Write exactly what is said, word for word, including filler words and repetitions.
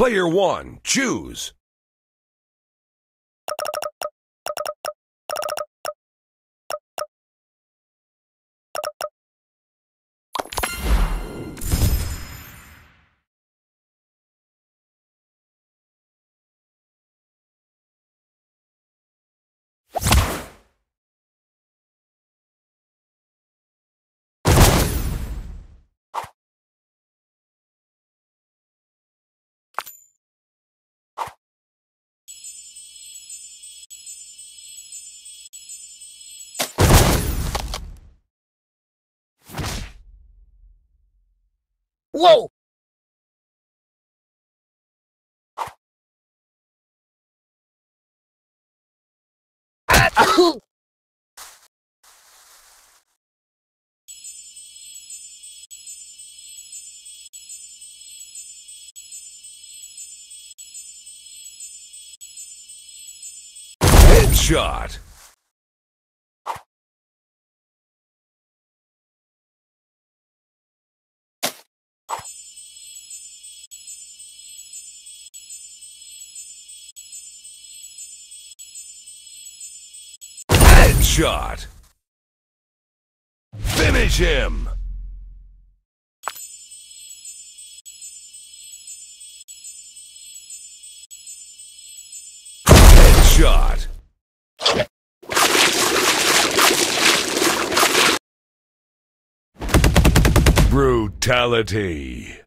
Player one, choose. Whoa! Ah-oh! Headshot! Shot. Finish him. Headshot. Brutality.